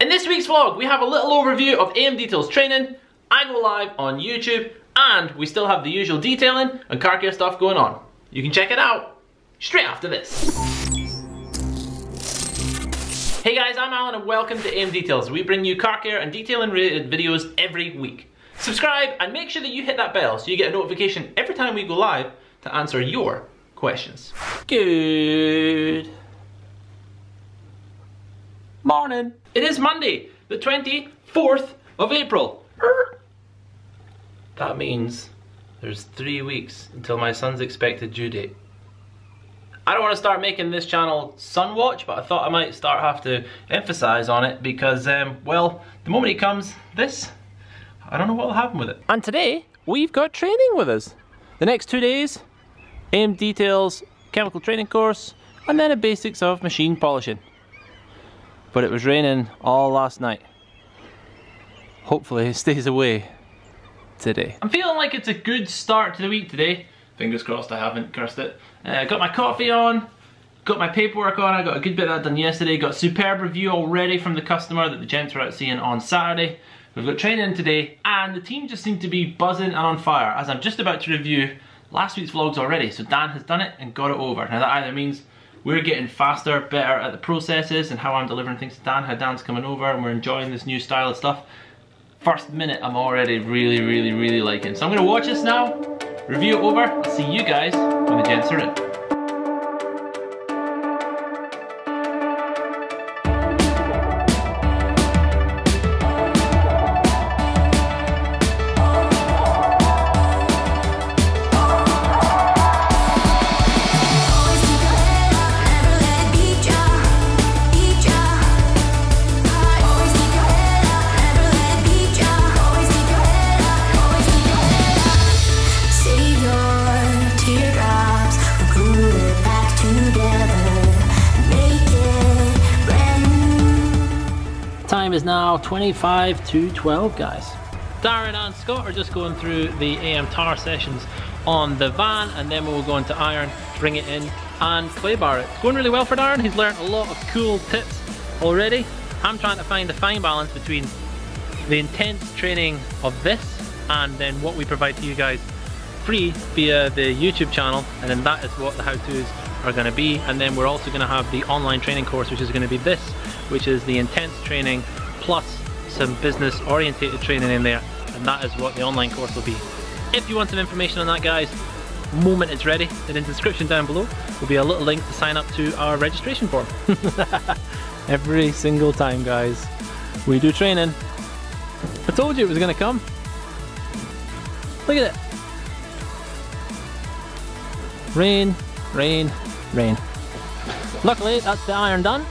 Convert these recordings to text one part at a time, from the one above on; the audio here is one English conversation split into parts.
In this week's vlog, we have a little overview of AM Details training, I go live on YouTube, and we still have the usual detailing and car care stuff going on. You can check it out straight after this. Hey guys, I'm Alan and welcome to AM Details. We bring you car care and detailing related videos every week. Subscribe and make sure that you hit that bell so you get a notification every time we go live to answer your questions. Good morning. It is Monday, the 24th of April. That means there's 3 weeks until my son's expected due date. I don't want to start making this channel son watch, but I thought I might have to emphasize on it because, well, the moment he comes, I don't know what will happen with it. And today, we've got training with us. The next 2 days, AM Details chemical training course, and then a basics of machine polishing. But it was raining all last night. Hopefully it stays away today. I'm feeling like it's a good start to the week today. Fingers crossed I haven't cursed it. Got my coffee on, got my paperwork on, I got a good bit of that done yesterday, got superb review already from the customer that the gents were out seeing on Saturday. We've got training today and the team just seemed to be buzzing and on fire as I'm just about to review last week's vlogs already. So Dan has done it and got it over. Now that either means we're getting faster, better at the processes and how I'm delivering things to Dan, how Dan's coming over and we're enjoying this new style of stuff. First minute I'm already really liking. So I'm gonna watch this now, review it over, I'll see you guys when the gents are in. Time is now 25 to 12, guys. Darren and Scott are just going through the AM tar sessions on the van, and then we'll go into iron, bring it in, and clay bar it. It's going really well for Darren. He's learned a lot of cool tips already. I'm trying to find a fine balance between the intense training of this and then what we provide to you guys free via the YouTube channel, and then that is what the how-tos are going to be. And then we're also going to have the online training course, which is going to be this, which is the intense training plus some business orientated training in there, and that is what the online course will be. If you want some information on that, guys, moment it's ready, then in the description down below will be a little link to sign up to our registration form. Every single time, guys, we do training. I told you it was gonna come. Look at it. Rain, rain, rain. Luckily that's the iron done.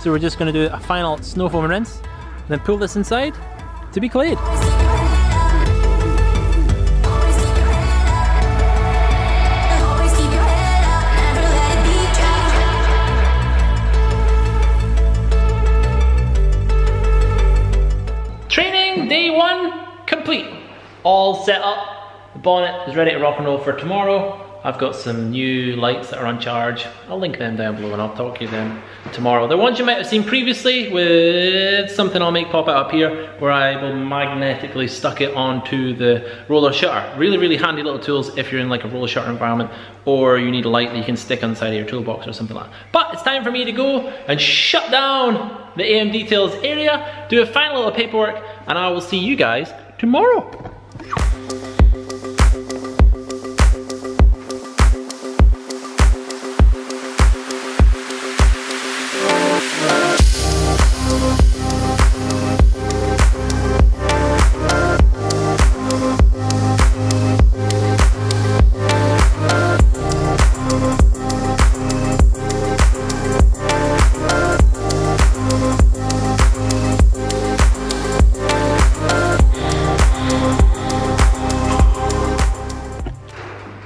So we're just going to do a final snow foam rinse, and then pull this inside to be clayed. Training day one complete. All set up. The bonnet is ready to rock and roll for tomorrow. I've got some new lights that are on charge. I'll link them down below and I'll talk to you then tomorrow. The ones you might have seen previously with something I'll make pop out up here where I will magnetically stuck it onto the roller shutter. Really handy little tools if you're in like a roller shutter environment or you need a light that you can stick on the side of your toolbox or something like that. But it's time for me to go and shut down the AM Details area, do a final little paperwork, and I will see you guys tomorrow.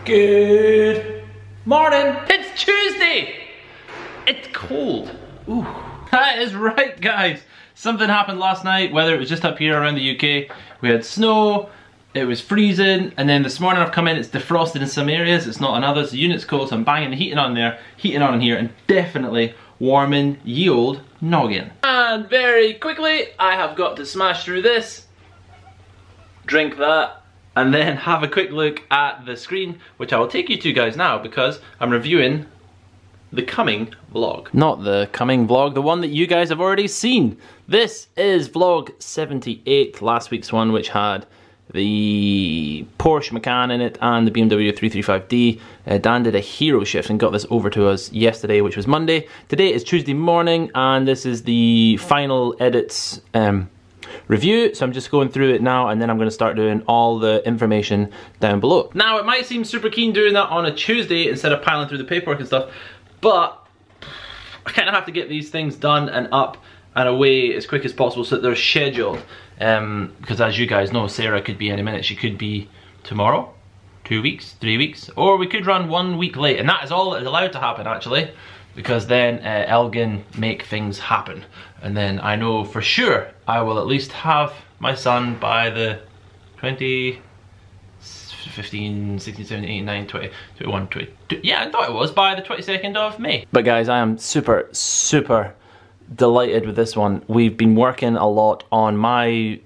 Good morning. It's Tuesday. It's cold. Ooh, that is right, guys. Something happened last night, whether it was just up here around the UK. We had snow, it was freezing, and then this morning I've come in, it's defrosted in some areas, it's not in others. The unit's cold, so I'm banging the heating on there, heating on in here, and definitely Warman Yield noggin. And very quickly, I have got to smash through this, drink that, and then have a quick look at the screen, which I will take you to guys now because I'm reviewing the coming vlog. Not the coming vlog, the one that you guys have already seen. This is vlog 78, last week's one, which had the Porsche Macan in it and the BMW 335D. Dan did a hero shift and got this over to us yesterday, which was Monday. Today is Tuesday morning, and this is the final edits review. So I'm just going through it now, and then I'm going to start doing all the information down below. Now, it might seem super keen doing that on a Tuesday instead of piling through the paperwork and stuff, but I kind of have to get these things done and up and away as quick as possible so that they're scheduled. Because as you guys know, Sarah could be any minute. She could be tomorrow, 2 weeks, 3 weeks, or we could run 1 week late. And that is all that is allowed to happen, actually, because then Elgin make things happen. And then I know for sure I will at least have my son by the 20, 15, 16, 17, 18, 19, 20, 21, 22. Yeah, I thought it was by the 22nd of May. But guys, I am super, super delighted with this one. We've been working a lot on my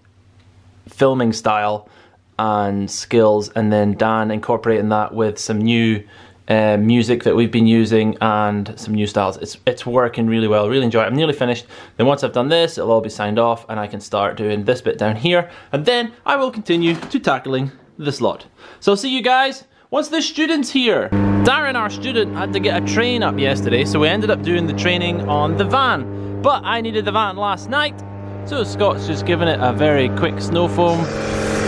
filming style and skills, and then Dan incorporating that with some new music that we've been using and some new styles. It's working really well. Really enjoy it. I'm nearly finished. Then once I've done this, it'll all be signed off and I can start doing this bit down here, and then I will continue to tackling this lot. So see you guys once the student's here. Darren, our student, had to get a train up yesterday, so we ended up doing the training on the van. But I needed the van last night, so Scott's just given it a very quick snow foam,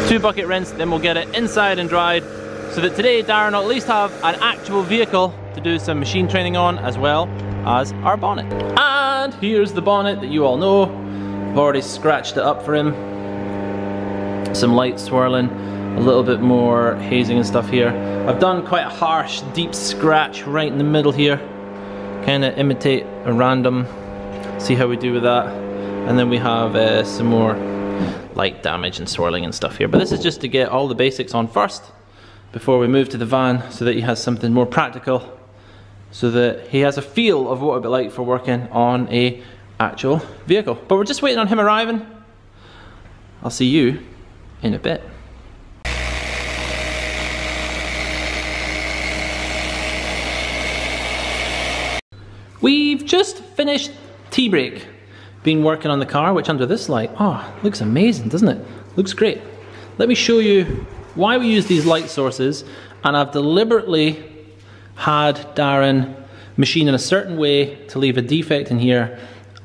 2-bucket rinse, then we'll get it inside and dried, so that today Darren will at least have an actual vehicle to do some machine training on, as well as our bonnet. And here's the bonnet that you all know. I've already scratched it up for him. Some light swirling, a little bit more hazing and stuff here. I've done quite a harsh, deep scratch right in the middle here. Kind of imitate a random, see how we do with that. And then we have some more light damage and swirling and stuff here. But this is just to get all the basics on first before we move to the van, so that he has something more practical, so that he has a feel of what it'd be like for working on a actual vehicle. But we're just waiting on him arriving. I'll see you in a bit. We've just finished tea break. Been working on the car, which under this light, oh, looks amazing, doesn't it? Looks great. Let me show you why we use these light sources, and I've deliberately had Darren machine in a certain way to leave a defect in here,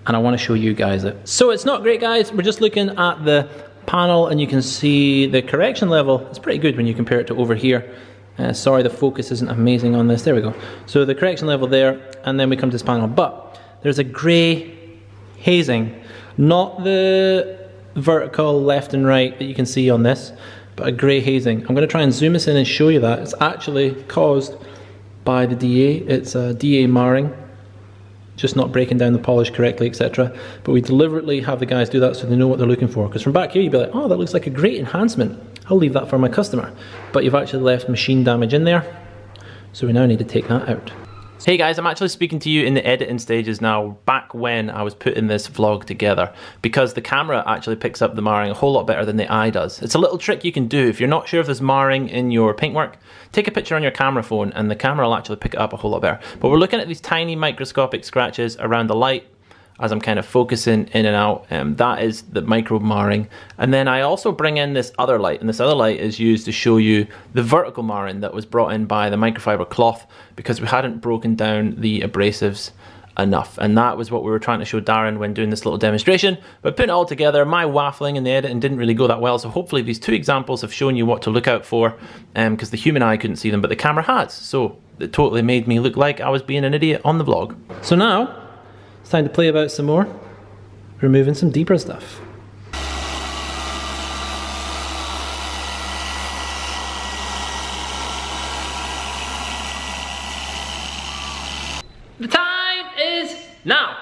and I want to show you guys it. So it's not great, guys. We're just looking at the panel, and you can see the correction level. It's pretty good when you compare it to over here. Sorry, the focus isn't amazing on this. There we go. So the correction level there, and then we come to this panel. But there's a grey hazing, not the vertical left and right that you can see on this, but a grey hazing. I'm going to try and zoom this in and show you that. It's actually caused by the DA. It's a DA marring, just not breaking down the polish correctly, etc. But we deliberately have the guys do that so they know what they're looking for. Because from back here, you'd be like, oh, that looks like a great enhancement. I'll leave that for my customer. But you've actually left machine damage in there, so we now need to take that out. Hey guys, I'm actually speaking to you in the editing stages now, back when I was putting this vlog together, because the camera actually picks up the marring a whole lot better than the eye does. It's a little trick you can do. If you're not sure if there's marring in your paintwork, take a picture on your camera phone and the camera will actually pick it up a whole lot better. But we're looking at these tiny microscopic scratches around the light, as I'm kind of focusing in and out, that is the micro marring. And then I also bring in this other light, and this other light is used to show you the vertical marring that was brought in by the microfiber cloth, because we hadn't broken down the abrasives enough. And that was what we were trying to show Darren when doing this little demonstration. But putting it all together, my waffling and the editing didn't really go that well, so hopefully these two examples have shown you what to look out for, because the human eye couldn't see them, but the camera had. So it totally made me look like I was being an idiot on the vlog. So now, it's time to play about some more, removing some deeper stuff. The time is now!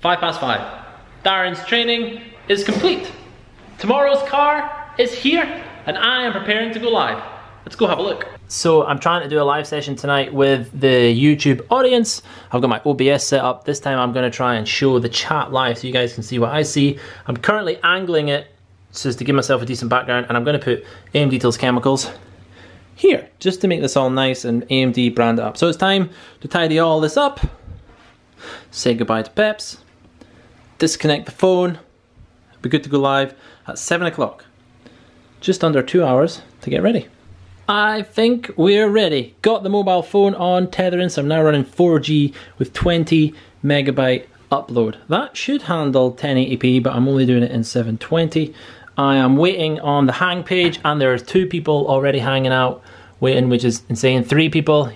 5 past 5. Darren's training is complete. Tomorrow's car is here, and I am preparing to go live. Let's go have a look. So I'm trying to do a live session tonight with the YouTube audience. I've got my OBS set up. This time I'm going to try and show the chat live so you guys can see what I see. I'm currently angling it so as to give myself a decent background, and I'm going to put AMD Tills Chemicals here just to make this all nice and AMD brand it up. So it's time to tidy all this up, say goodbye to Peps, disconnect the phone, be good to go live at 7 o'clock. Just under 2 hours to get ready. I think we're ready. Got the mobile phone on tethering, so I'm now running 4G with 20 megabyte upload. That should handle 1080p, but I'm only doing it in 720. I am waiting on the hang page, and there are 2 people already hanging out waiting, which is insane. 3 people.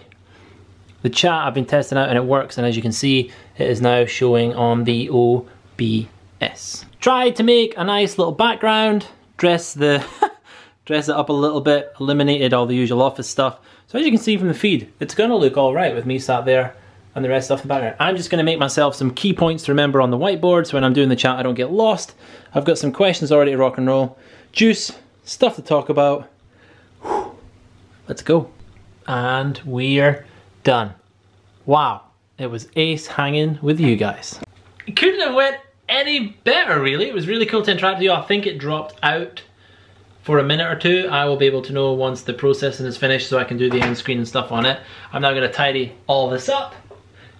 The chat I've been testing out and it works, and as you can see, it is now showing on the OBS. Tried to make a nice little background, dress it up a little bit, eliminated all the usual office stuff. So as you can see from the feed, it's gonna look all right with me sat there and the rest of the background. I'm just gonna make myself some key points to remember on the whiteboard so when I'm doing the chat I don't get lost. I've got some questions already to rock and roll. Juice, stuff to talk about. Whew. Let's go. And we're done. Wow, it was ace hanging with you guys. It couldn't have went any better really. It was really cool to interact with you. I think it dropped out for a minute or two. I will be able to know once the processing is finished so I can do the end screen and stuff on it. I'm now gonna tidy all this up,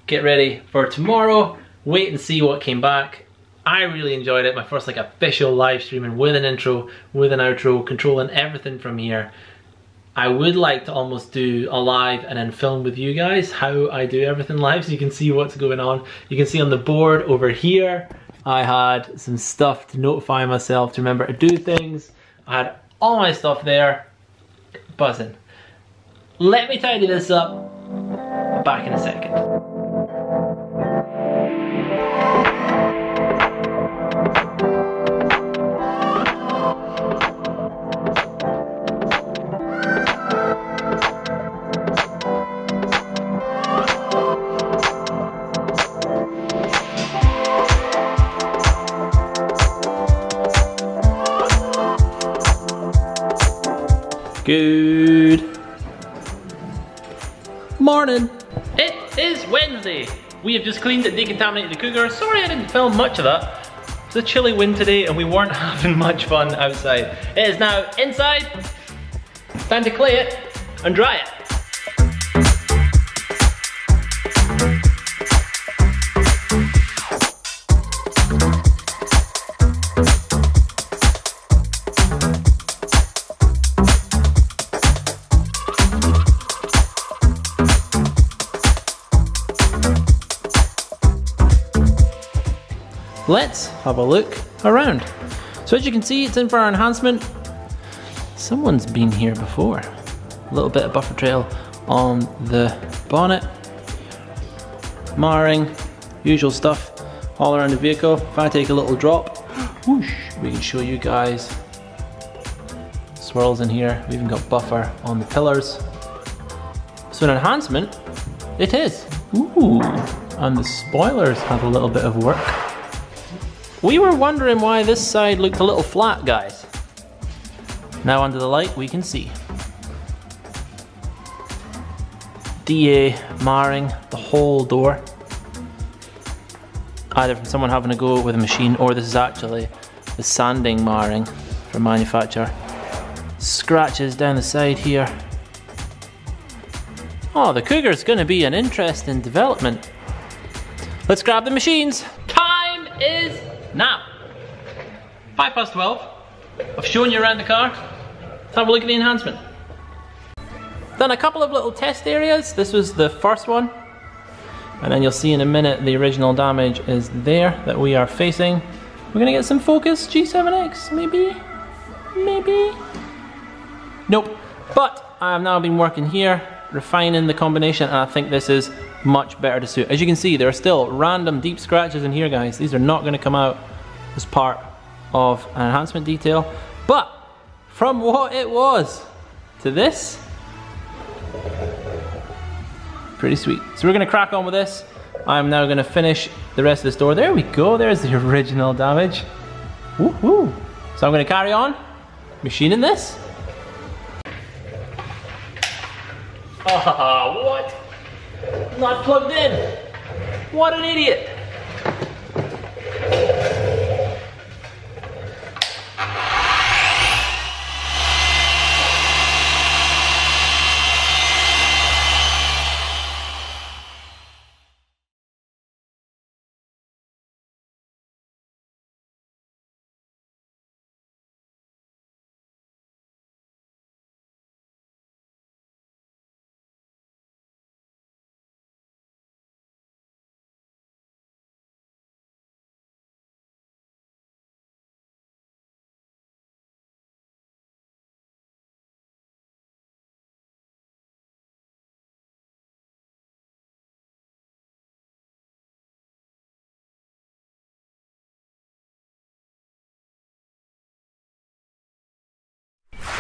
get ready for tomorrow, wait and see what came back. I really enjoyed it, my first like official live streaming with an intro, with an outro, controlling everything from here. I would like to almost do a live and then film with you guys how I do everything live so you can see what's going on. You can see on the board over here, I had some stuff to notify myself to remember to do things. I had all my stuff there, buzzing. Let me tidy this up, back in a second. Good morning. It is Wednesday. We have just cleaned and decontaminated the Cougar. Sorry I didn't film much of that. It's a chilly wind today and we weren't having much fun outside. It is now inside. Time to clay it and dry it. Let's have a look around. So as you can see, it's in for our enhancement. Someone's been here before. A little bit of buffer trail on the bonnet. Marring, usual stuff all around the vehicle. If I take a little drop, whoosh, we can show you guys swirls in here. We've even got buffer on the pillars. So an enhancement, it is. Ooh, and the spoilers have a little bit of work. We were wondering why this side looked a little flat, guys. Now under the light, we can see. DA marring the whole door. Either from someone having a go with a machine, or this is actually the sanding marring from manufacturer. Scratches down the side here. Oh, the Cougar's gonna be an interesting development. Let's grab the machines. Time is now, 12:05, I've shown you around the car, let's have a look at the enhancement. Done a couple of little test areas, this was the first one, and then you'll see in a minute the original damage is there that we are facing. We're gonna get some focus, G7X, maybe? Nope, but I have now been working here, refining the combination, and I think this is much better to suit. As you can see, there are still random deep scratches in here, guys. These are not going to come out as part of an enhancement detail, but from what it was to this, pretty sweet. So we're going to crack on with this. I'm now going to finish the rest of this door. There we go, there's the original damage. Woohoo! So I'm going to carry on machining this. What? Not plugged in. What an idiot.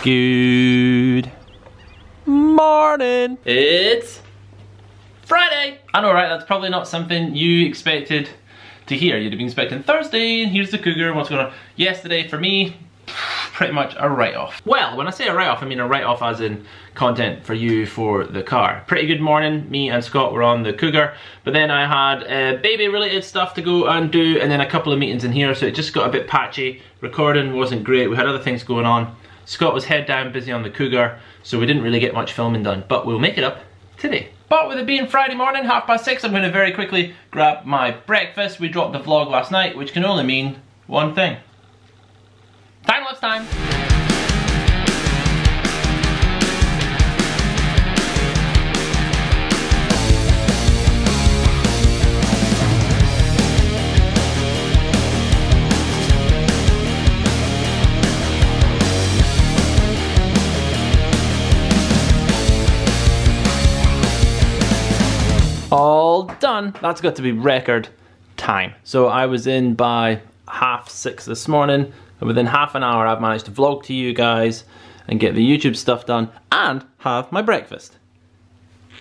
Good morning. It's Friday. I know, right? That's probably not something you expected to hear. You'd have been expecting Thursday, here's the cougar, what's going on. Yesterday, for me, pretty much a write-off. Well, when I say a write-off, I mean a write-off as in content for you for the car. Pretty good morning. Me and Scott were on the cougar, but then I had baby-related stuff to go and do, and then a couple of meetings in here, so it just got a bit patchy. Recording wasn't great. We had other things going on. Scott was head down busy on the cougar, so we didn't really get much filming done, but we'll make it up today. But with it being Friday morning, 6:30, I'm going to very quickly grab my breakfast. We dropped the vlog last night, which can only mean one thing. Time-lapse time! All done. That's got to be record time. So I was in by 6:30 this morning, and within half an hour I've managed to vlog to you guys and get the YouTube stuff done and have my breakfast.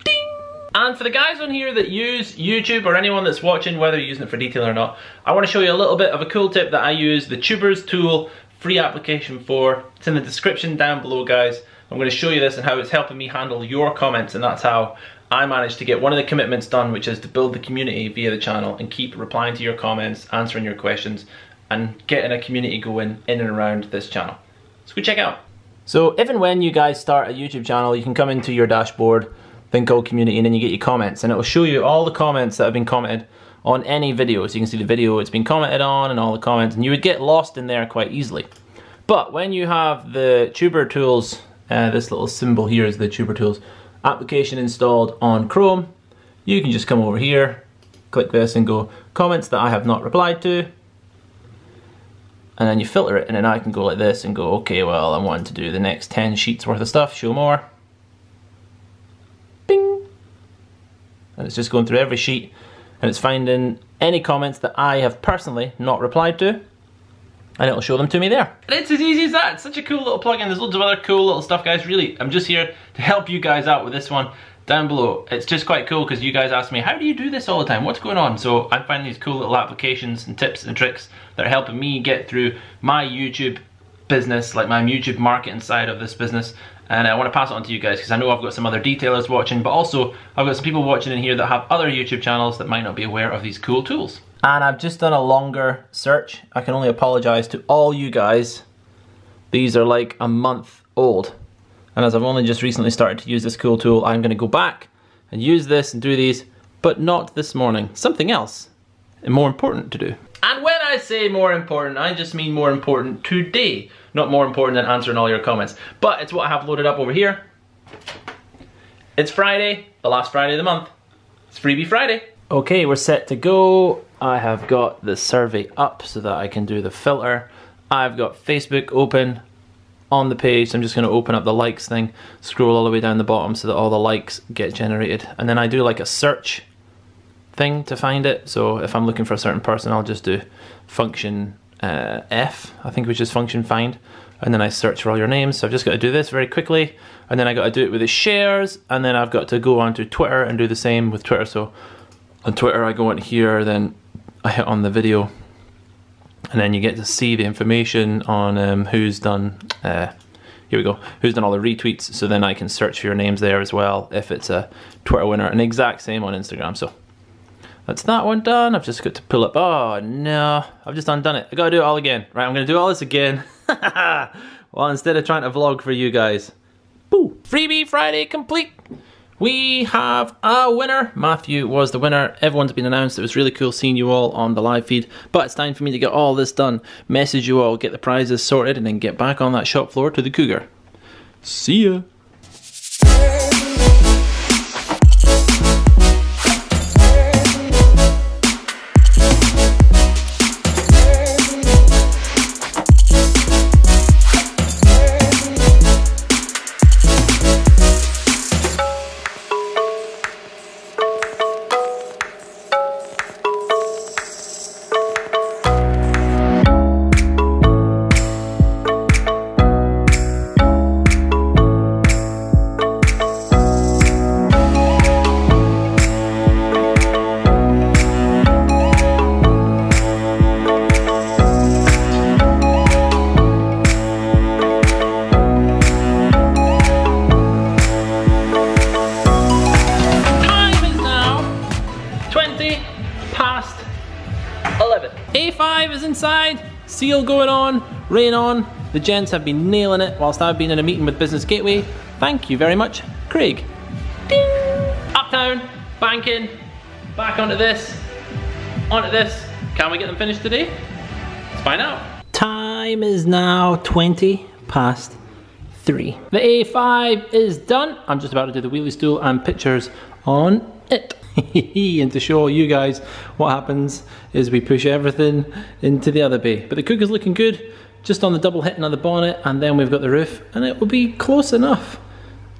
Ding! And for the guys on here that use YouTube, or anyone that's watching, whether you're using it for detail or not, I want to show you a little bit of a cool tip that I use the Tubers tool, free application for. It's in the description down below, guys. I'm going to show you this and how it's helping me handle your comments, and that's how I managed to get one of the commitments done, which is to build the community via the channel and keep replying to your comments, answering your questions, and getting a community going in and around this channel. So go check out. So if and when you guys start a YouTube channel, you can come into your dashboard, then go community, and then you get your comments, and it will show you all the comments that have been commented on any video. So you can see the video it's been commented on and all the comments, and you would get lost in there quite easily. But when you have the Tuber Tools, this little symbol here is the Tuber Tools application installed on Chrome, you can just come over here, click this and go comments that I have not replied to, and then you filter it, and then I can go like this and go, okay, well, I'm wanting to do the next 10 sheets worth of stuff, show more, bing, and it's just going through every sheet and it's finding any comments that I have personally not replied to, and it'll show them to me there. It's as easy as that. It's such a cool little plugin. There's loads of other cool little stuff, guys. Really, I'm just here to help you guys out with this one down below. It's just quite cool because you guys ask me, how do you do this all the time? What's going on? So I find these cool little applications and tips and tricks that are helping me get through my YouTube business, like my YouTube marketing side of this business. And I want to pass it on to you guys because I know I've got some other detailers watching, but also I've got some people watching in here that have other YouTube channels that might not be aware of these cool tools. And I've just done a longer search. I can only apologize to all you guys. These are like a month old. And as I've only just recently started to use this cool tool, I'm gonna go back and use this and do these, but not this morning. Something else and more important to do. And when I say more important, I just mean more important today. Not more important than answering all your comments. But it's what I have loaded up over here. It's Friday, the last Friday of the month. It's Freebie Friday. Okay, we're set to go. I have got the survey up so that I can do the filter. I've got Facebook open on the page. So I'm just gonna open up the likes thing, scroll all the way down the bottom so that all the likes get generated. And then I do like a search thing to find it. So if I'm looking for a certain person, I'll just do function F, I think, which is function find. And then I search for all your names. So I've just gotta do this very quickly. And then I gotta do it with the shares. And then I've got to go onto Twitter and do the same with Twitter. So on Twitter, I go on here, then I hit on the video, and then you get to see the information on who's done here we go, who's done all the retweets, so then I can search for your names there as well if it's a Twitter winner, and exact same on Instagram. So that's that one done. I've just got to pull up, oh no, I've just undone it. I gotta do it all again. Right, I'm gonna do all this again. Well, instead of trying to vlog for you guys. Boo! Freebie Friday complete. We have a winner. Matthew was the winner. Everyone's been announced. It was really cool seeing you all on the live feed. But it's time for me to get all this done, message you all, get the prizes sorted, and then get back on that shop floor to the Cougar. See ya. Inside, seal going on, rain on, the gents have been nailing it whilst I've been in a meeting with Business Gateway. Thank you very much, Craig. Ding. Uptown, banking, back onto this, can we get them finished today? Let's find out. Time is now 20 past 3. The A5 is done. I'm just about to do the wheelie stool and pictures on it. And to show you guys what happens is we push everything into the other bay. But the Cougar's looking good, just on the double hitting of the bonnet, and then we've got the roof, and it will be close enough.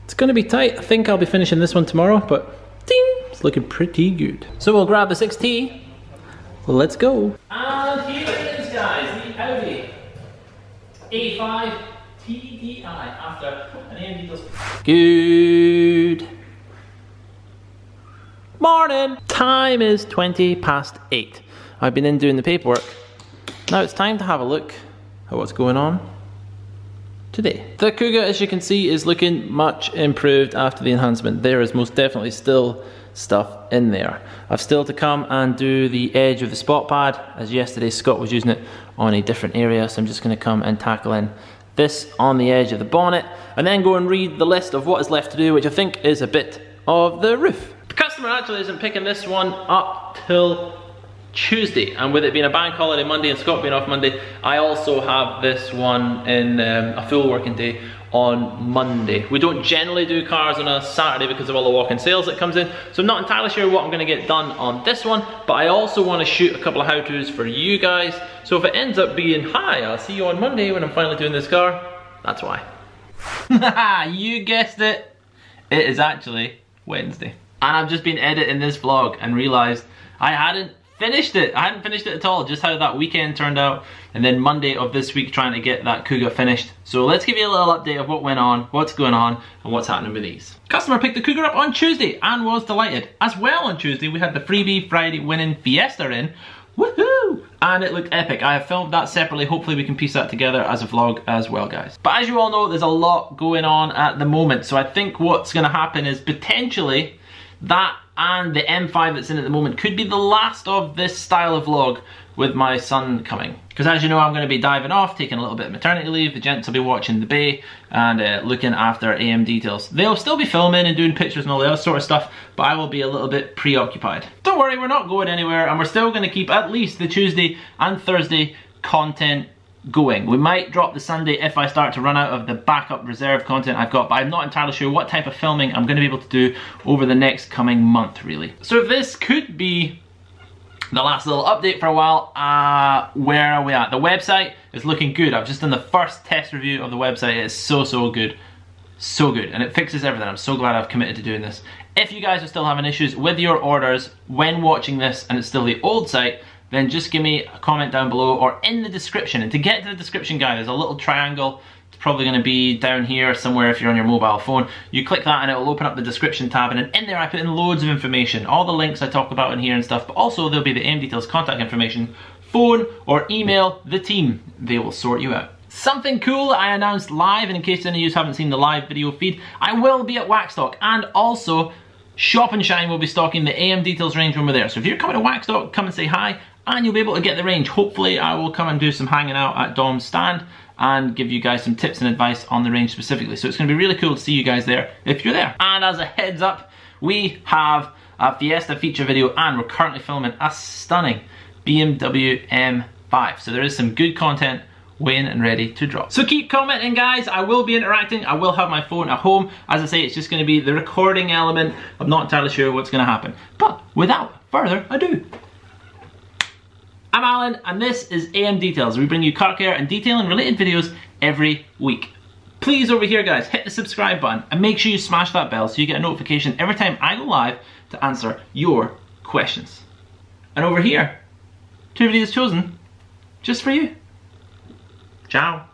It's going to be tight. I think I'll be finishing this one tomorrow, but ding, it's looking pretty good. So we'll grab the 6T. Let's go. And here it is, guys, the Audi A5 TDI after an AMD does. Good morning. Time is 20 past 8. I've been in doing the paperwork. Now it's time to have a look at what's going on today. The Cougar, as you can see, is looking much improved after the enhancement. There is most definitely still stuff in there. I've still to come and do the edge of the spot pad, as yesterday Scott was using it on a different area, so I'm just going to come and tackle in this on the edge of the bonnet, and then go and read the list of what is left to do, which I think is a bit of the roof. The customer actually isn't picking this one up till Tuesday, and with it being a bank holiday Monday and Scott being off Monday, I also have this one in a full working day on Monday. We don't generally do cars on a Saturday because of all the walk-in sales that comes in, so I'm not entirely sure what I'm going to get done on this one, but I also want to shoot a couple of how-tos for you guys, so if it ends up being, hi, I'll see you on Monday when I'm finally doing this car, that's why. You guessed it, it is actually Wednesday. And I've just been editing this vlog and realised I hadn't finished it. I hadn't finished it at all, just how that weekend turned out, and then Monday of this week trying to get that Cougar finished. So let's give you a little update of what went on, what's going on, and what's happening with these. Customer picked the Cougar up on Tuesday and was delighted. As well on Tuesday we had the Freebie Friday winning Fiesta in. Woohoo! And it looked epic. I have filmed that separately. Hopefully we can piece that together as a vlog as well, guys. But as you all know, there's a lot going on at the moment, so I think what's going to happen is potentially that and the M5 that's in at the moment could be the last of this style of vlog with my son coming. Because as you know, I'm going to be diving off, taking a little bit of maternity leave. The gents will be watching the bay and looking after AM details. They'll still be filming and doing pictures and all the other sort of stuff, but I will be a little bit preoccupied. Don't worry, we're not going anywhere, and we're still going to keep at least the Tuesday and Thursday content going. We might drop the Sunday if I start to run out of the backup reserve content I've got, but I'm not entirely sure what type of filming I'm going to be able to do over the next coming month, really. So this could be the last little update for a while. Where are we at? The website is looking good. I've just done the first test review of the website. It's so good. So good, and it fixes everything. I'm so glad I've committed to doing this. If you guys are still having issues with your orders when watching this and it's still the old site, then just give me a comment down below or in the description. And to get to the description guy, there's a little triangle. It's probably gonna be down here somewhere if you're on your mobile phone. You click that and it'll open up the description tab, and in there I put in loads of information. All the links I talk about in here and stuff, but also there'll be the AM Details contact information, phone or email the team. They will sort you out. Something cool that I announced live, and in case any of you haven't seen the live video feed, I will be at Waxstock, and also Shop and Shine will be stocking the AM Details range when we're there. So if you're coming to Waxstock, come and say hi, and you'll be able to get the range. Hopefully I will come and do some hanging out at Dom's stand and give you guys some tips and advice on the range specifically. So it's going to be really cool to see you guys there if you're there. And as a heads up, we have a Fiesta feature video, and we're currently filming a stunning BMW M5. So there is some good content waiting and ready to drop. So keep commenting, guys. I will be interacting. I will have my phone at home. As I say, it's just going to be the recording element. I'm not entirely sure what's going to happen. But without further ado, I'm Alan, and this is AM Details. We bring you car care and detailing related videos every week. Please, over here, guys, hit the subscribe button and make sure you smash that bell so you get a notification every time I go live to answer your questions. And over here, 2 videos chosen just for you. Ciao.